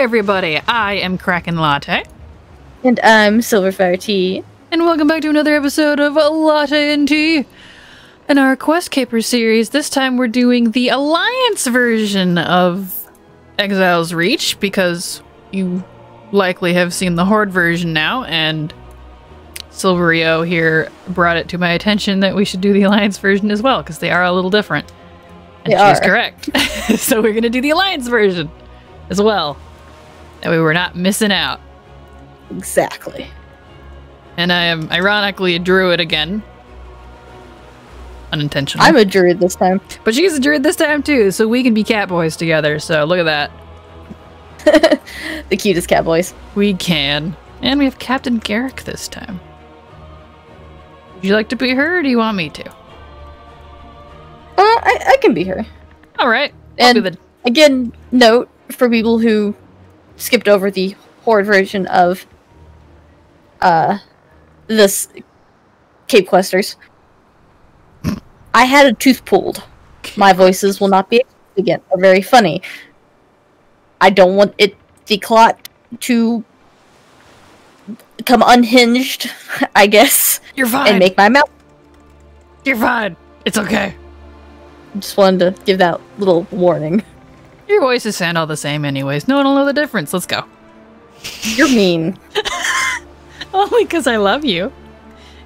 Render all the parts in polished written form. everybody, I am Kraken Latte. And I'm Silverfire Tea. And welcome back to another episode of Latte and Tea. In our Quest Caper series, this time we're doing the Alliance version of Exiles Reach, because you likely have seen the Horde version now, and Silverio here brought it to my attention that we should do the Alliance version as well, because they are a little different. And she's correct. So we're going to do the Alliance version as well. That way we're not missing out. Exactly. And I am ironically a druid again. Unintentional. I'm a druid this time. But she's a druid this time too, so we can be cat boys together. So look at that. The cutest cat boys. We can. And we have Captain Garrick this time. Would you like to be her or do you want me to? I can be her. Alright. And again, note for people who skipped over the Horde version of this Cape Questers. I had a tooth pulled. My voices will not be again. They're very funny. I don't want it the clot to come unhinged, I guess. You're fine. And make my mouth. You're fine. It's okay. Just wanted to give that little warning. Your voices sound all the same anyways. No one will know the difference. Let's go. You're mean. Only because I love you.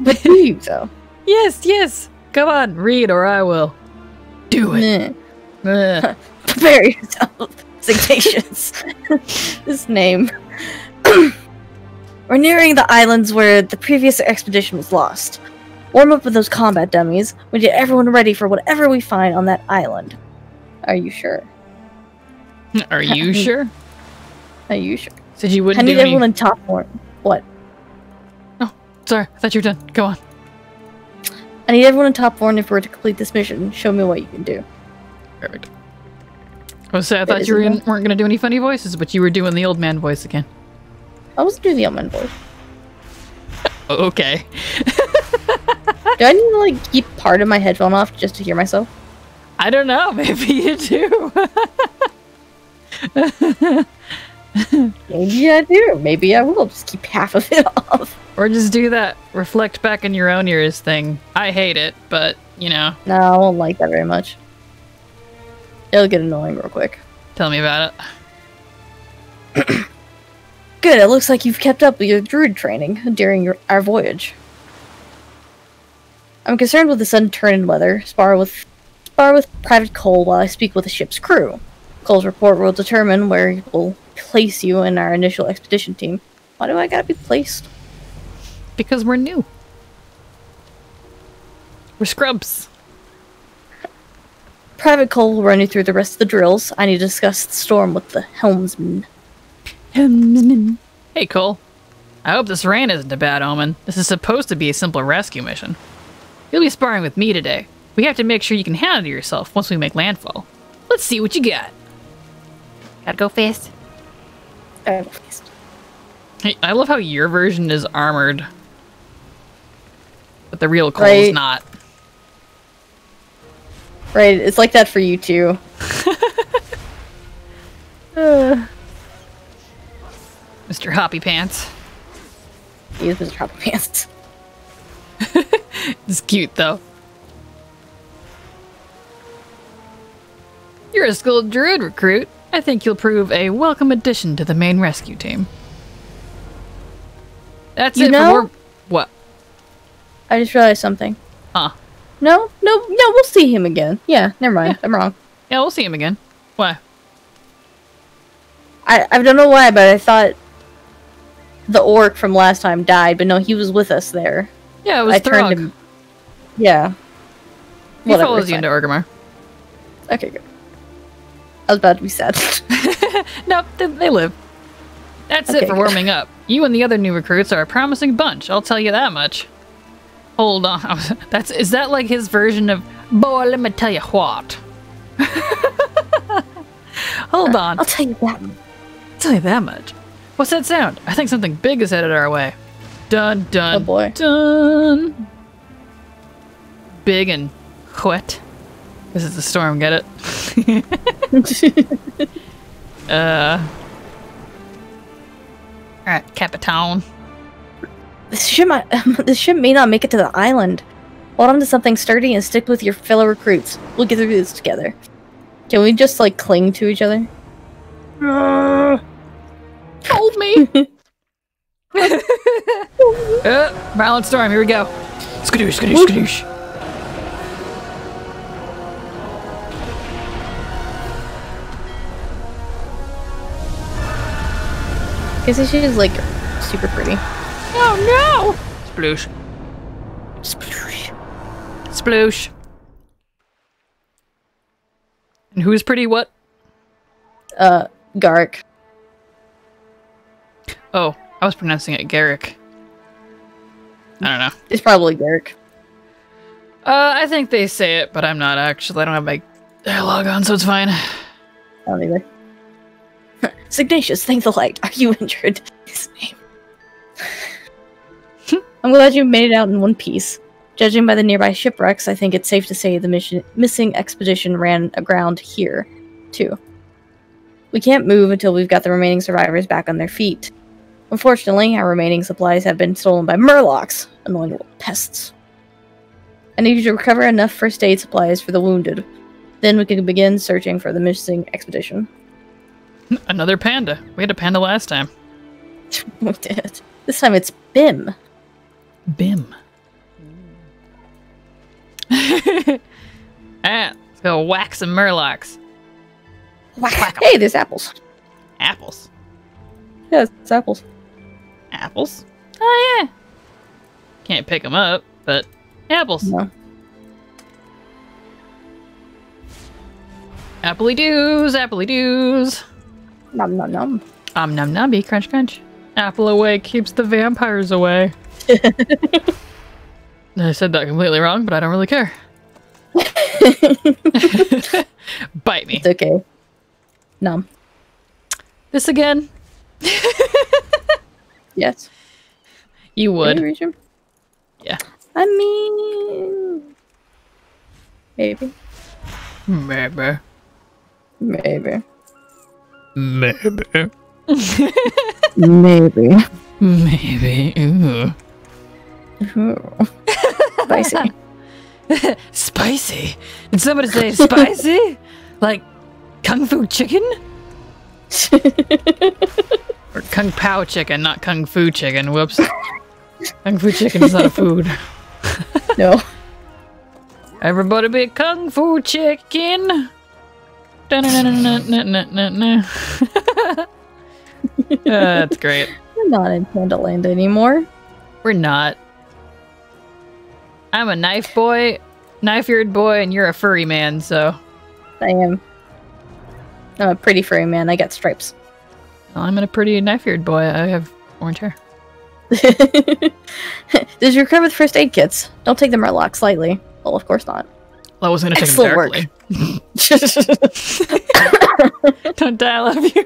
But do you, though? Yes, yes. Come on, read or I will. Do it. Prepare yourself. Citations. This name. We're nearing the islands where the previous expedition was lost. Warm up with those combat dummies. We get everyone ready for whatever we find on that island. Are you sure? Are you sure? Are you sure? Said you wouldn't. I need everyone in top more. What? Oh, sorry. I thought you were done. Go on. I need everyone in top form if we're to complete this mission. Show me what you can do. Perfect. I was saying, I thought you weren't going to do any funny voices, but you were doing the old man voice again. I was doing the old man voice. Okay. Do I need to, like, keep part of my headphone off just to hear myself? I don't know. Maybe you do. Maybe I do. Maybe I will. Just keep half of it off. Or just do that reflect back in your own ears thing. I hate it, but, you know. No, I won't like that very much. It'll get annoying real quick. Tell me about it. Good, it looks like you've kept up with your druid training during our voyage. I'm concerned with the sudden turn in weather. Spar with Private Cole while I speak with the ship's crew. Cole's report will determine where we'll place you in our initial expedition team. Why do I gotta be placed? Because we're new. We're scrubs. Private Cole will run you through the rest of the drills. I need to discuss the storm with the helmsman. Hey, Cole. I hope this rain isn't a bad omen. This is supposed to be a simple rescue mission. You'll be sparring with me today. We have to make sure you can handle yourself once we make landfall. Let's see what you got. Gotta go fast. Gotta go fast. Hey, I love how your version is armored. But the real Cole's not. Right, it's like that for you too. Mr. Hoppy Pants. He is Mr. Hoppy Pants. It's cute though. You're a skilled druid recruit. I think you'll prove a welcome addition to the main rescue team. That's it for more. What? I just realized something. Huh? No, we'll see him again. Yeah, never mind. Yeah. I'm wrong. Yeah, we'll see him again. Why? I don't know why, but I thought the orc from last time died, but no, he was with us there. Yeah, it was Throg. Yeah. He follows you into Orgrimmar. Okay, good. I was about to be sad. Nope, they live. That's it for warming up. You and the other new recruits are a promising bunch, I'll tell you that much. Hold on. Is that like his version of, boy, let me tell you what? Hold on. I'll tell you that much. I'll tell you that much. What's that sound? I think something big is headed our way. Dun, dun, oh boy. Dun. Big and wet. This is the storm, get it? Alright, Capitan. This ship may not make it to the island. Hold on to something sturdy and stick with your fellow recruits. We'll get through this together. Can we just, like, cling to each other? Hold me! Violent storm, here we go. Skadoosh, skadoosh, skadoosh. I guess this shit is, like, super pretty. Oh no! Sploosh. Sploosh. Sploosh. And who's pretty what? Garrick. Oh, I was pronouncing it Garrick. I don't know. It's probably Garrick. I think they say it, but I'm not actually. I don't have my dialogue on, so it's fine. I don't either. Signatius, thank the light. Are you injured? His name. I'm glad you made it out in one piece. Judging by the nearby shipwrecks, I think it's safe to say the missing expedition ran aground here, too. We can't move until we've got the remaining survivors back on their feet. Unfortunately, our remaining supplies have been stolen by murlocs, annoying little pests. I need you to recover enough first aid supplies for the wounded. Then we can begin searching for the missing expedition. Another panda. We had a panda last time. We did. This time it's Bim. Bim. Ah, let's go whack some murlocs. Whack, whack. Hey, there's apples. Apples? Yeah, it's apples. Apples? Oh, yeah. Can't pick them up, but apples. No. Appley doos, appley doos. Nom nom nom. Nom nom be crunch crunch. Apple away keeps the vampires away. I said that completely wrong, but I don't really care. Bite me. It's okay. Nom. This again? Yes. You would. Can you reach him? Yeah. I mean... Maybe. Maybe. Maybe. Maybe. Maybe. Maybe. Ooh. Spicy. Spicy? Did somebody say spicy? Like Kung Fu Chicken? Or Kung Pao Chicken, not Kung Fu Chicken. Whoops. Kung Fu Chicken is not a food. No. Everybody be Kung Fu Chicken! That's great. We're not in Pandaland anymore. We're not. I'm a knife boy, knife-eared boy, and you're a furry man, so... I am. I'm a pretty furry man. I got stripes. Well, I'm a pretty knife-eared boy. I have orange hair. Did you recover the first aid kits? Don't take the murlocs lightly. Well, of course not. Well, I was going to take them directly. Don't die, I love you.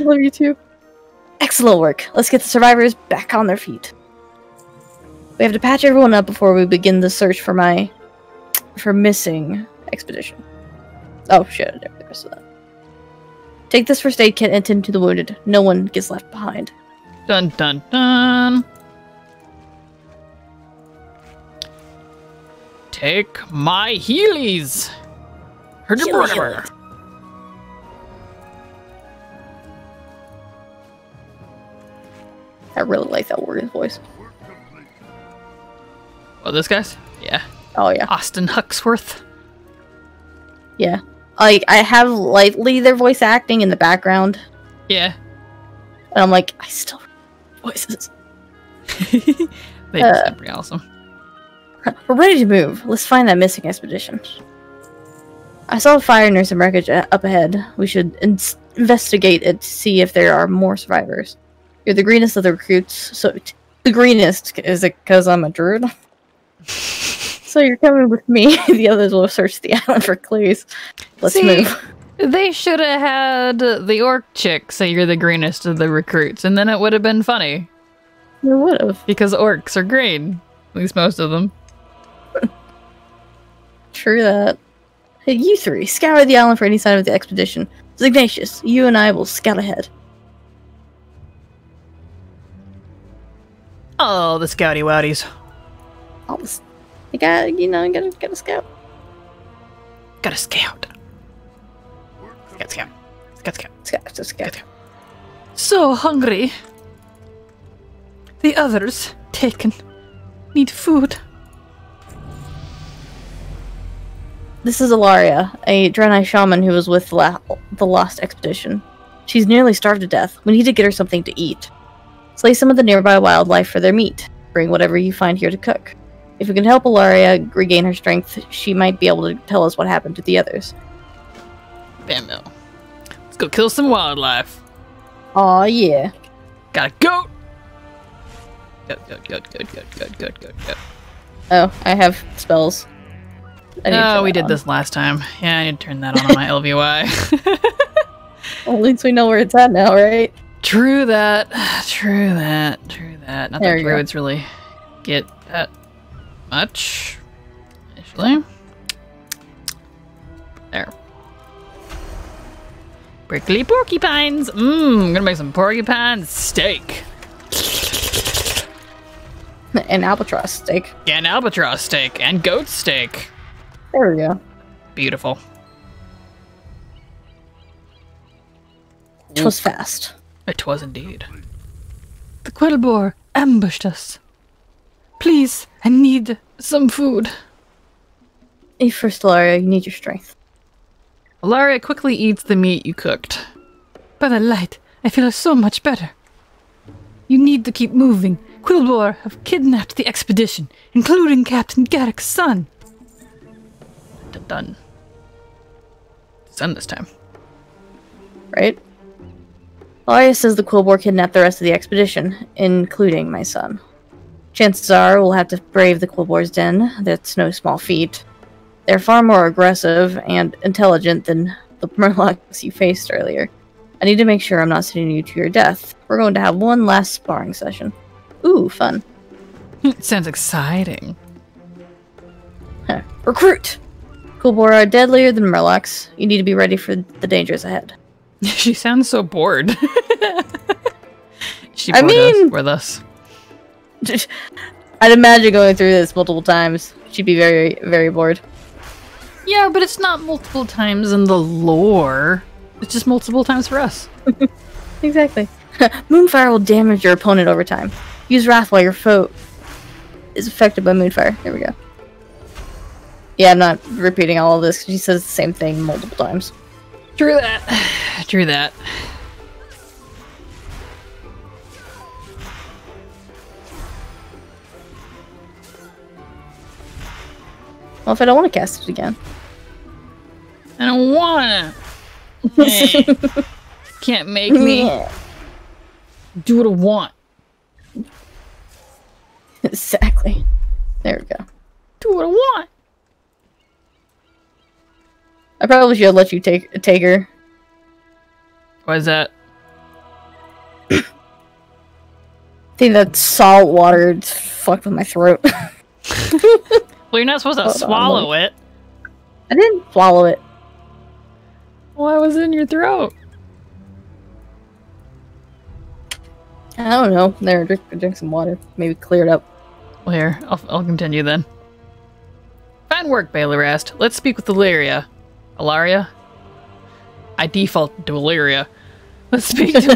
I love you too. Excellent work. Let's get the survivors back on their feet. We have to patch everyone up before we begin the search for missing expedition. Oh shit, I never saw that. Take this first aid kit and tend to the wounded. No one gets left behind. Dun dun dun. Take my heelies. Heelies. I really like that warrior's voice. Oh, this guy's? Yeah. Oh, yeah. Austin Huxworth. Yeah. Like, I have lightly their voice acting in the background. Yeah. And I'm like, I still voices. They sound pretty awesome. We're ready to move. Let's find that missing expedition. I saw a fire near some wreckage up ahead. We should investigate it to see if there are more survivors. You're the greenest of the recruits, so the greenest is it because I'm a druid? So you're coming with me. The others will search the island for clues. Let's move. They should have had the orc chick say you're the greenest of the recruits, and then it would have been funny. It would have. Because orcs are green. At least most of them. True that. Hey, you three, scour the island for any sign of the expedition. Signatius, you and I will scout ahead. Oh, the Scouty Wouties. All this, you gotta, you know, gotta scout. Gotta scout. Scout, scout. Scout, scout. Scout, scout. So hungry. The others taken. Need food. This is Aelyria, a Draenei shaman who was with the Lost Expedition. She's nearly starved to death. We need to get her something to eat. Slay some of the nearby wildlife for their meat. Bring whatever you find here to cook. If we can help Aelyria regain her strength, she might be able to tell us what happened to the others. Bam, bam. Let's go kill some wildlife. Aw, yeah. Got a goat! Goat, goat, goat, goat, goat, goat, goat, goat, goat. Oh, I have spells. Oh, we did this last time. Yeah, I need to turn that on my LVY. Well, at least we know where it's at now, right? True that. True that. True that. Not that druids really get that much. Initially. There. Prickly porcupines! Mmm, I'm gonna make some porcupine steak. And albatross steak. And albatross steak. And goat steak. There we go. Beautiful. 'Twas fast. It was indeed. The Quilboar ambushed us. Please, I need some food. Hey, first, Aelyria, you need your strength. Aelyria quickly eats the meat you cooked. By the light, I feel so much better. You need to keep moving. Quilboar have kidnapped the expedition, including Captain Garrick's son. Done. Sun this time. Right? Aelyria says the Quilboar kidnapped the rest of the expedition, including my son. Chances are we'll have to brave the Quilboar's den. That's no small feat. They're far more aggressive and intelligent than the Murlocs you faced earlier. I need to make sure I'm not sending you to your death. We're going to have one last sparring session. Ooh, fun. Sounds exciting. Huh. Recruit! Quilboar are deadlier than Murlocs. You need to be ready for the dangers ahead. She sounds so bored. She bored us. I'd imagine going through this multiple times. She'd be very, very bored. Yeah, but it's not multiple times in the lore. It's just multiple times for us. Exactly. Moonfire will damage your opponent over time. Use Wrath while your foe is affected by Moonfire. There we go. Yeah, I'm not repeating all of this because she says the same thing multiple times. True that. True that. Well, if I don't want to cast it again. I don't wanna. Can't make me do what I want. Exactly. There we go. Do what I want. I probably should let you take her. Why is that? I think that salt water is fucked with my throat. Well, you're not supposed to swallow it. I didn't swallow it. Why was it in your throat? I don't know. There, drink some water. Maybe clear it up. Well, here, I'll continue then. Fine work, Baylor Rast. Let's speak with Aelyria. Aelyria? I default to Aelyria. Let's speak with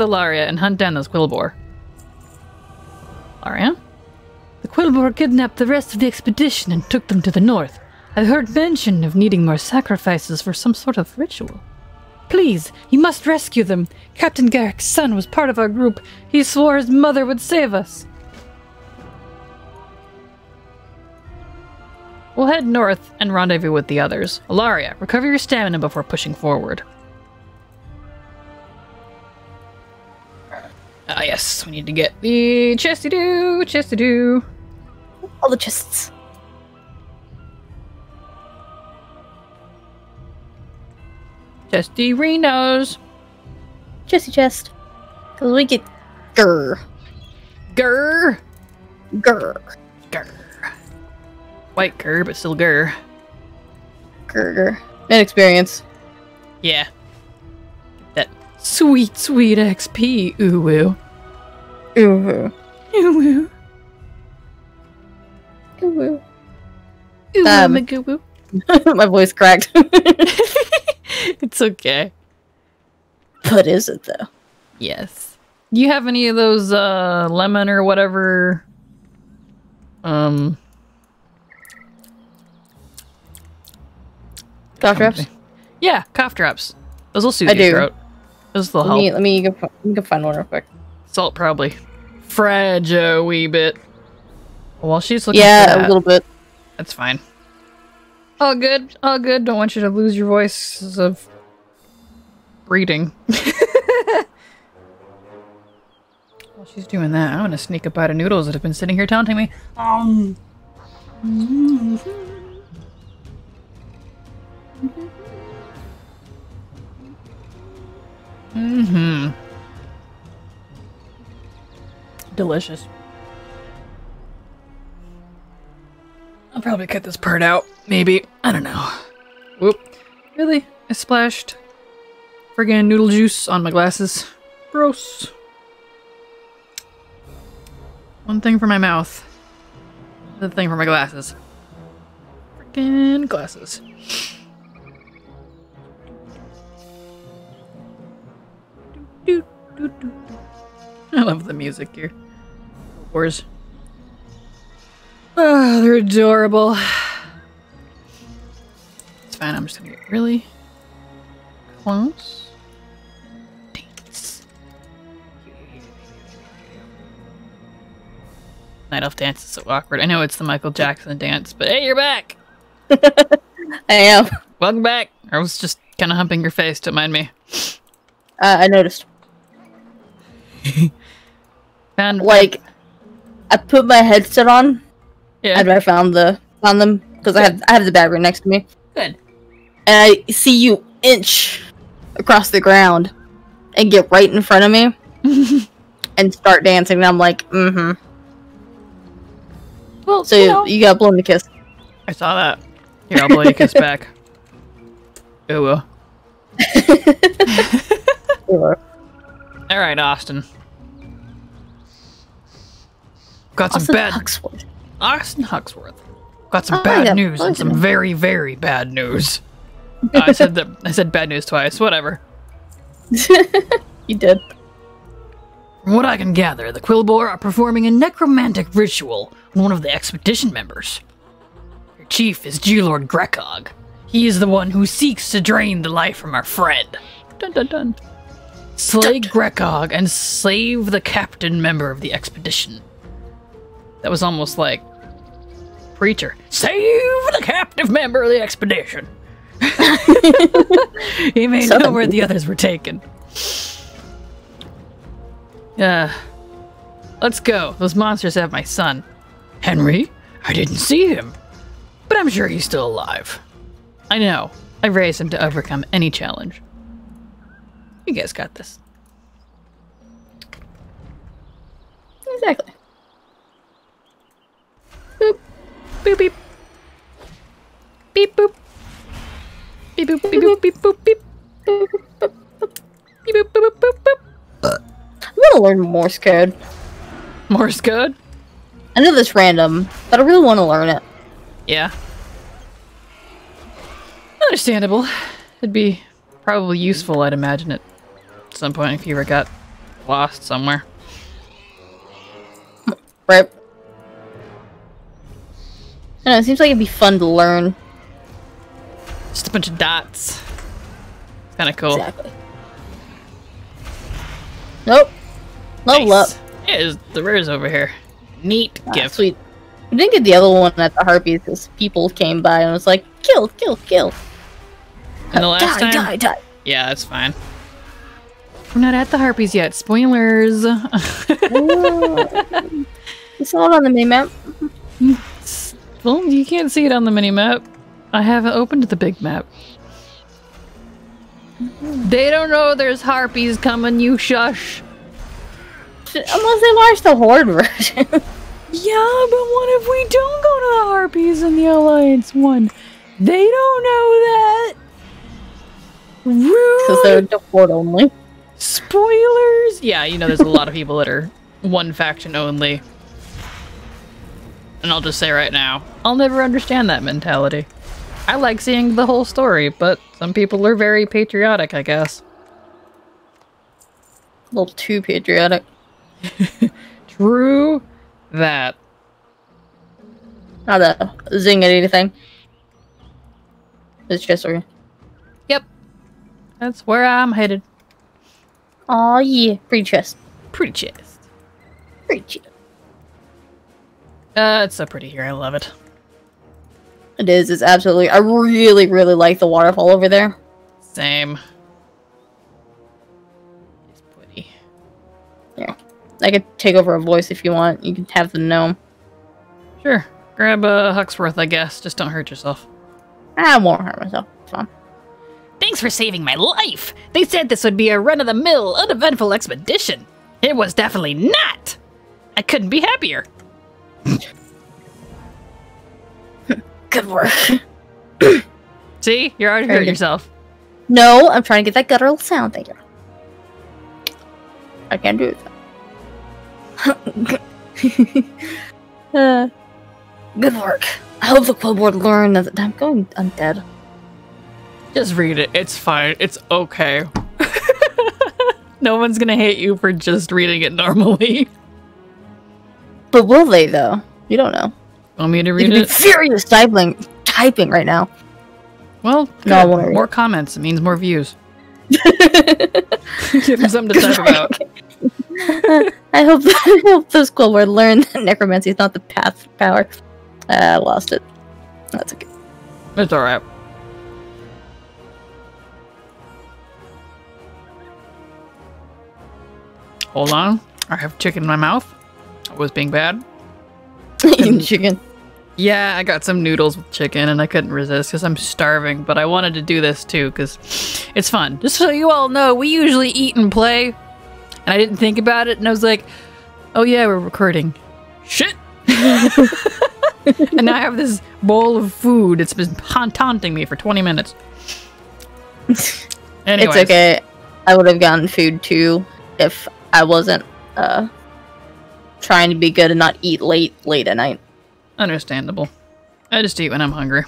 Aelyria and hunt down those Quilboar. Aelyria? The Quilboar kidnapped the rest of the expedition and took them to the north. I heard mention of needing more sacrifices for some sort of ritual. Please, you must rescue them. Captain Garrick's son was part of our group. He swore his mother would save us. We'll head north and rendezvous with the others. Aelyria, recover your stamina before pushing forward. Ah, yes, we need to get the chest-a-do, chest-a-do. All the chests. Chesty Renos. Chesty chest. Because we get grr. Grr. Grr. Grr. White grr, but still grr. Grr, grr. An experience. Yeah. That sweet, sweet XP, ooh-woo. Ooh-woo. Ooh, ooh. Ooh, ooh. Magoo. My voice cracked. It's okay. What is it though? Yes. Do you have any of those lemon or whatever? Cough drops? Yeah, cough drops. Those will soothe your throat. Those will help. Let me go find one real quick. Salt probably. Fragile wee bit. While she's looking for that, a little bit. That's fine. All good. All good. Don't want you to lose your voice of reading. While she's doing that, I'm gonna sneak a bite of noodles that have been sitting here taunting me. Delicious. I'll probably cut this part out. Maybe. I don't know. Whoop. Really? I splashed friggin' noodle juice on my glasses. Gross. One thing for my mouth. The thing for my glasses. Friggin' glasses. I love the music here. Wars. Oh, they're adorable. It's fine, I'm just gonna get really close. Dance. Night Elf dance is so awkward. I know it's the Michael Jackson dance, but hey, you're back! I am. Welcome back. I was just kind of humping your face, don't mind me. I noticed. And like, I put my headset on. Yeah. After I found them because I have the bag right next to me. Good. And I see you inch across the ground and get right in front of me and start dancing. And I'm like, mm-hmm. Well, so you got blown the kiss. I saw that. Here, I'll blow your kiss back. Ooh. All right, Austin. Got some bad. Austin Huxworth. Got some bad news and some very, very bad news. I said bad news twice. Whatever. You did. From what I can gather, the Quilboar are performing a necromantic ritual on one of the expedition members. Your chief is Lord Grekkog. He is the one who seeks to drain the life from our friend. Dun dun dun. Slay Grekkog and save the captain member of the expedition. That was almost like Preacher. Save the captive member of the expedition. He may know where the others were taken. Let's go. Those monsters have my son. Henry? I didn't see him. But I'm sure he's still alive. I know. I raised him to overcome any challenge. You guys got this. Exactly. Boop. Boop beep. Beep boop. Beep boop beep boop beep boop beep. Beep boop boop boop boop boop. I'm gonna learn Morse code. Morse code? I know this random, but I really want to learn it. Yeah. Understandable. It'd be probably useful, I'd imagine it. Some point if you ever got lost somewhere. Right. I don't know, it seems like it'd be fun to learn. Just a bunch of dots. It's kinda cool. Exactly. Nope. Level up. Yeah, the rare's over here. Neat gift. Sweet. I didn't get the other one at the Harpies because people came by and was like, kill, kill, kill. And the last time? Die. Yeah, that's fine. We're not at the Harpies yet. Spoilers. You saw it on the minimap. Well, you can't see it on the minimap. I haven't opened the big map. They don't know there's Harpies coming, you shush. Unless they watch the Horde version. Yeah, but what if we don't go to the Harpies in the Alliance 1? They don't know that. Rude. Because they're Horde only. Spoilers! Yeah, you know there's a lot of people that are one faction only. And I'll just say right now, I'll never understand that mentality. I like seeing the whole story, but some people are very patriotic, I guess. A little too patriotic. True that. Not a zing at anything. It's just okay. Yep. That's where I'm headed. Aw, yeah. Pretty chest. Pretty chest. Pretty chest. It's so pretty here. I love it. It is. It's absolutely... I really, really like the waterfall over there. Same. It's pretty. Yeah. I could take over a voice if you want. You can have the gnome. Sure. Grab a Huxworth, I guess. Just don't hurt yourself. I won't hurt myself. It's fine. Thanks for saving my life! They said this would be a run-of-the-mill, uneventful expedition. It was definitely not! I couldn't be happier. Good work. See? You're already hurting yourself. No, I'm trying to get that guttural sound. Thank you. I can't do it. Good work. I hope the Quilboar learned that I'm going undead. Just read it. It's fine. It's okay. No one's gonna hate you for just reading it normally. But will they, though? You don't know. Want me to read it? You'd be furious typing right now. Well, no, more comments. It means more views. Give them something to talk about. I hope those Quilboar learned that necromancy is not the path of power. I lost it. That's okay. It's alright. Hold on. I have chicken in my mouth. I was being bad. Eating chicken. Yeah, I got some noodles with chicken and I couldn't resist because I'm starving, but I wanted to do this too because it's fun. Just so you all know, we usually eat and play, and I didn't think about it, and I was like, oh yeah, we're recording. Shit! And now I have this bowl of food. It's been taunting me for 20 minutes. Anyways. It's okay. I would have gotten food too if I wasn't trying to be good and not eat late at night. Understandable. I just eat when I'm hungry.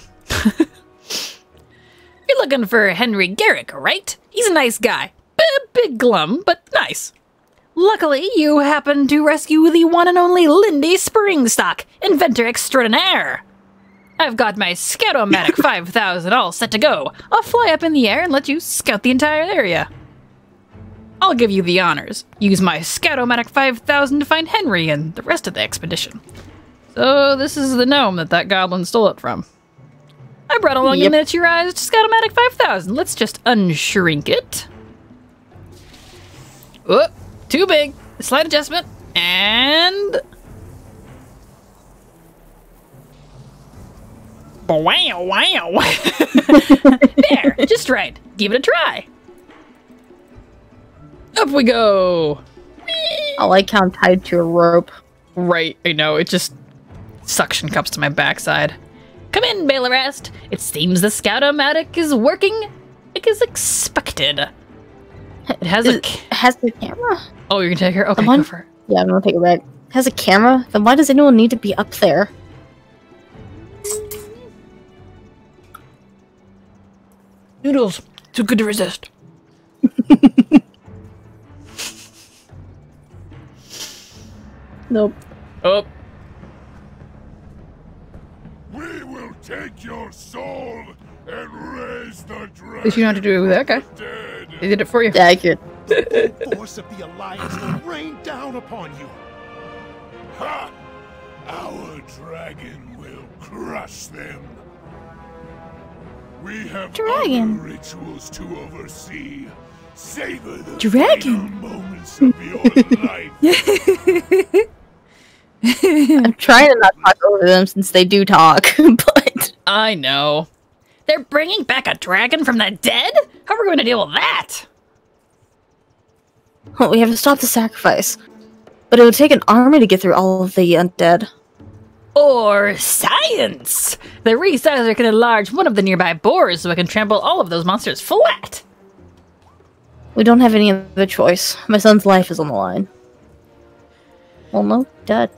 You're looking for Henry Garrick, right? He's a nice guy. Big glum, but nice. Luckily, you happen to rescue the one and only Lindie Springstock, inventor extraordinaire. I've got my Scout-o-matic 5000 all set to go. I'll fly up in the air and let you scout the entire area. I'll give you the honors. Use my Scout-o-matic 5000 to find Henry and the rest of the expedition. So this is the gnome that goblin stole it from. I brought along a miniaturized Scout-o-matic 5000. Let's just unshrink it. Oh, too big. Slight adjustment. And... wow, wow. There, just right. Give it a try. Up we go! Whee! I like how I'm tied to a rope. Right, I know, it just suction cups to my backside. Come in, Baylorest! It seems the Scout-o-matic is working like is expected. It has a camera? Oh, you're gonna take her? Okay, go for it. Yeah, I'm gonna take it back. It has a camera? Then why does anyone need to be up there? Noodles! Too good to resist. Nope. Oh. We will take your soul and raise the dragon. At least you know how to do it with that guy. They did it for you. Yeah, the force of the Alliance will rain down upon you. Ha! Our dragon will crush them. We have other rituals to oversee. Savor the dragon moments of your life. I'm trying to not talk over them since they do talk, but... I know. They're bringing back a dragon from the dead? How are we going to deal with that? Well, we have to stop the sacrifice. But it would take an army to get through all of the undead. Or science! The Resizer can enlarge one of the nearby boars so it can trample all of those monsters flat! We don't have any other choice. My son's life is on the line. Almost dead.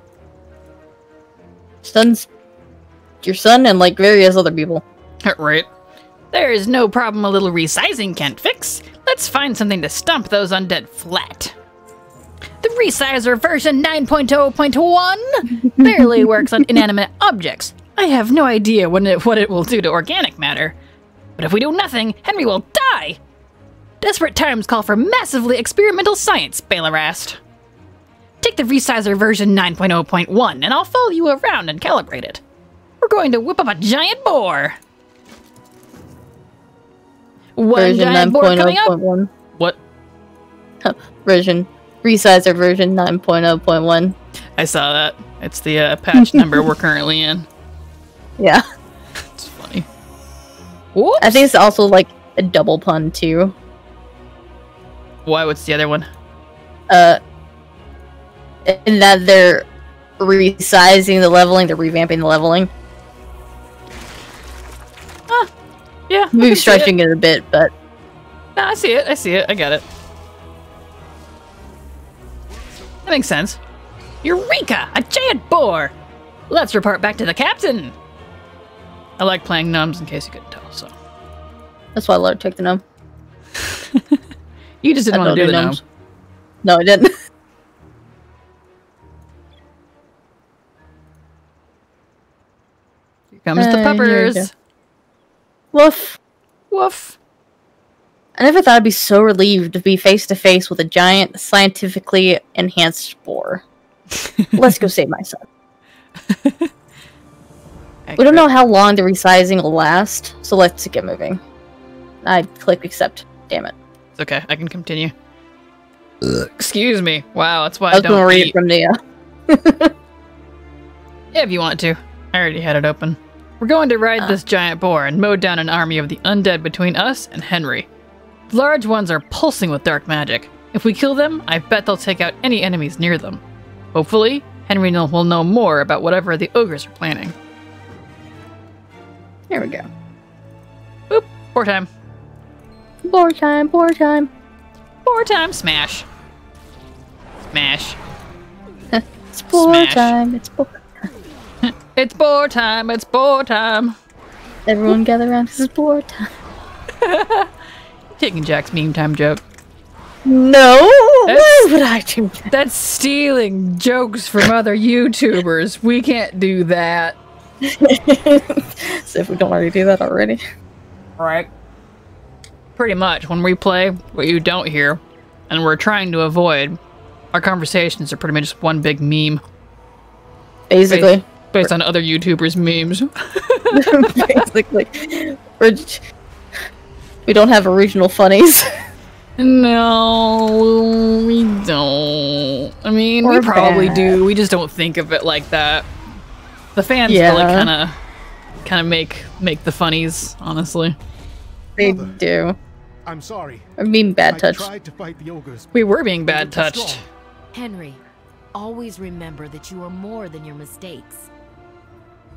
Stuns your son and, like, various other people. Right. There is no problem a little resizing can't fix. Let's find something to stomp those undead flat. The Resizer version 9.0.1 barely works on inanimate objects. I have no idea what it will do to organic matter. But if we do nothing, Henry will die! Desperate times call for massively experimental science, Bailarast. Take the Resizer version 9.0.1 and I'll follow you around and calibrate it. We're going to whip up a giant boar! One giant boar coming up! What? Resizer version 9.0.1. I saw that. It's the patch number we're currently in. Yeah. It's funny. Whoops. I think it's also like a double pun too. Why? What's the other one? In that they're resizing the leveling, they're revamping the leveling. Ah, yeah. Maybe stretching it a bit, but. No, I see it. I see it. I got it. That makes sense. Eureka! A giant boar! Let's report back to the captain! I like playing gnomes in case you couldn't tell, so. That's why I love to take the gnome. You just didn't want to do the gnomes. No, I didn't. Here comes the puppers! Woof! Woof! I never thought I'd be so relieved to be face-to-face with a giant, scientifically enhanced boar. Let's go save my son. We don't know how long the resizing will last, so let's get moving. I click accept. Damn it. It's okay. I can continue. Ugh. Excuse me. Wow, that's why I don't read it from Nia. Yeah, if you want to. I already had it open. We're going to ride this giant boar and mow down an army of the undead between us and Henry. The large ones are pulsing with dark magic. If we kill them, I bet they'll take out any enemies near them. Hopefully, Henry will know more about whatever the ogres are planning. There we go. Boop. Boar time. Boar time, boar time. Boar time, smash. Smash. It's boar time, it's boar time. It's boar time, it's boar time. Everyone gather around, this is boar time. Taking Jack's meme time joke. No! Why would I do that? That's stealing jokes from other YouTubers. We can't do that. So if we don't already do that already. Right. Pretty much. When we play what you don't hear, and we're trying to avoid, our conversations are pretty much just one big meme. Basically. Based on other YouTubers' memes. Basically. We don't have original funnies. No, we don't. I mean, we probably do. We just don't think of it like that. The fans really kind of make the funnies, honestly. They do. I'm sorry. I'm being bad touched. We were being bad touched. Henry, always remember that you are more than your mistakes.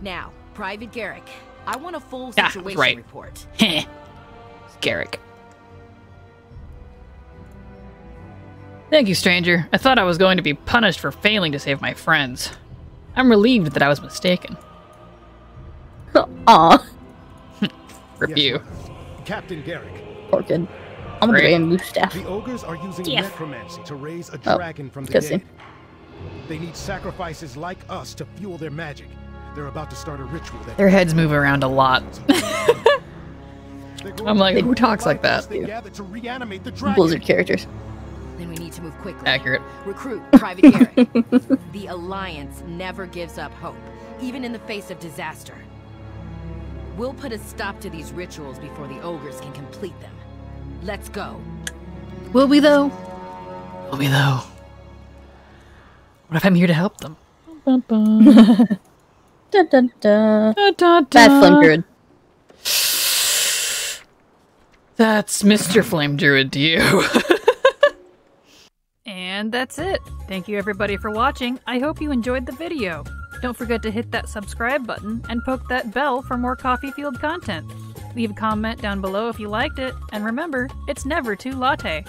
Now, Private Garrick, I want a full situation report. Heh. Garrick. Thank you, stranger. I thought I was going to be punished for failing to save my friends. I'm relieved that I was mistaken. Aw. Rip you. Captain Garrick. Porkin. I'm going to staff. The ogres are using necromancy to raise a dragon from the dead. They need sacrifices like us to fuel their magic. They're about to start a ritual. Their heads move around a lot. I'm like, who talks like that? Blizzard characters. Then we need to move quickly. Accurate. Recruit Private Eric. The Alliance never gives up hope, even in the face of disaster. We'll put a stop to these rituals before the ogres can complete them. Let's go. Will we though? Will we though? What if I'm here to help them? Dun dun dun. Dun dun dun. That's Mr. Flame Druid to you. And that's it. Thank you everybody for watching. I hope you enjoyed the video. Don't forget to hit that subscribe button and poke that bell for more Coffee Field content. Leave a comment down below if you liked it, and remember, it's never too latte.